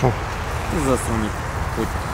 пошел. Засунет.